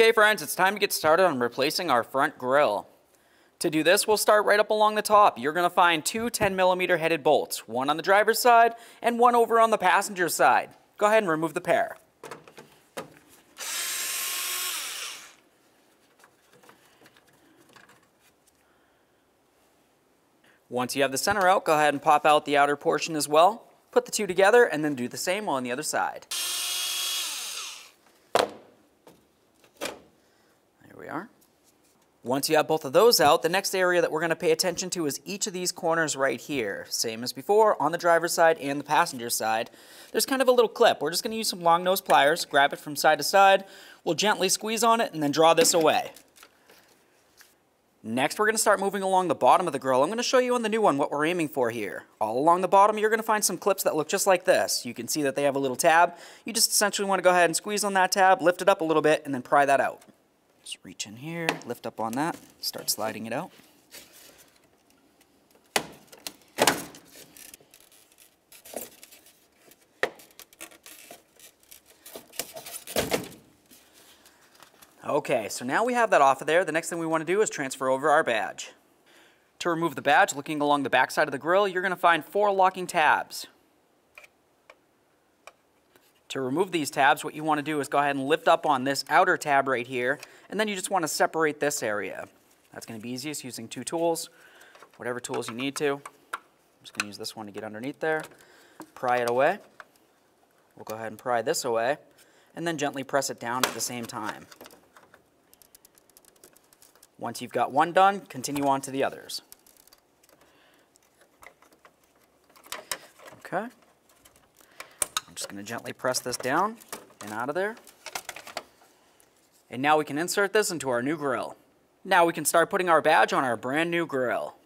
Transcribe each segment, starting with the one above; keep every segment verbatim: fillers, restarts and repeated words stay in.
Okay friends, it's time to get started on replacing our front grille. To do this, we'll start right up along the top. You're going to find two ten millimeter headed bolts, one on the driver's side and one over on the passenger side. Go ahead and remove the pair. Once you have the center out, go ahead and pop out the outer portion as well. Put the two together and then do the same on the other side. We are. Once you have both of those out, the next area that we're going to pay attention to is each of these corners right here. Same as before, on the driver's side and the passenger side. There's kind of a little clip. We're just going to use some long nose pliers, grab it from side to side. We'll gently squeeze on it and then draw this away. Next, we're going to start moving along the bottom of the grille. I'm going to show you on the new one what we're aiming for here. All along the bottom, you're going to find some clips that look just like this. You can see that they have a little tab. You just essentially want to go ahead and squeeze on that tab, lift it up a little bit, and then pry that out. Just reach in here, lift up on that, start sliding it out. Okay, so now we have that off of there. The next thing we want to do is transfer over our badge. To remove the badge, looking along the back side of the grille, you're going to find four locking tabs. To remove these tabs, what you want to do is go ahead and lift up on this outer tab right here, and then you just want to separate this area. That's going to be easiest using two tools, whatever tools you need to. I'm just going to use this one to get underneath there. Pry it away. We'll go ahead and pry this away, and then gently press it down at the same time. Once you've got one done, continue on to the others. Okay. Just going to gently press this down and out of there. And now we can insert this into our new grille. Now we can start putting our badge on our brand new grille.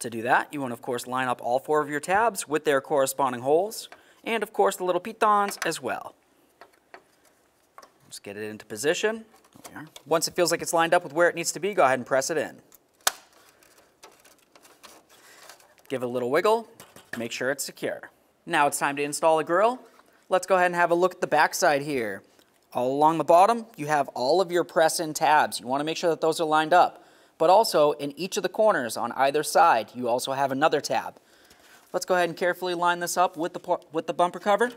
To do that, you want to of course line up all four of your tabs with their corresponding holes and of course the little pitons as well. Just get it into position. There. Once it feels like it's lined up with where it needs to be, go ahead and press it in. Give it a little wiggle, make sure it's secure. Now it's time to install a grille. Let's go ahead and have a look at the back side here. All along the bottom, you have all of your press-in tabs. You want to make sure that those are lined up. But also, in each of the corners on either side, you also have another tab. Let's go ahead and carefully line this up with the, with the bumper cover.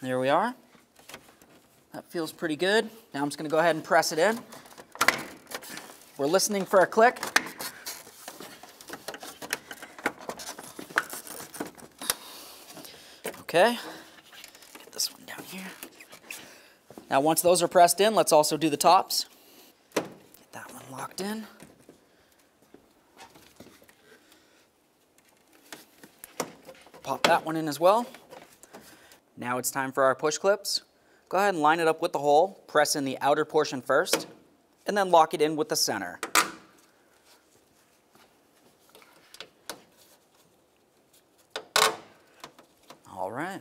There we are. That feels pretty good. Now I'm just going to go ahead and press it in. We're listening for a click. Okay, get this one down here. Now once those are pressed in, let's also do the tops. Get that one locked in. Pop that one in as well. Now it's time for our push clips. Go ahead and line it up with the hole, press in the outer portion first, and then lock it in with the center. All right.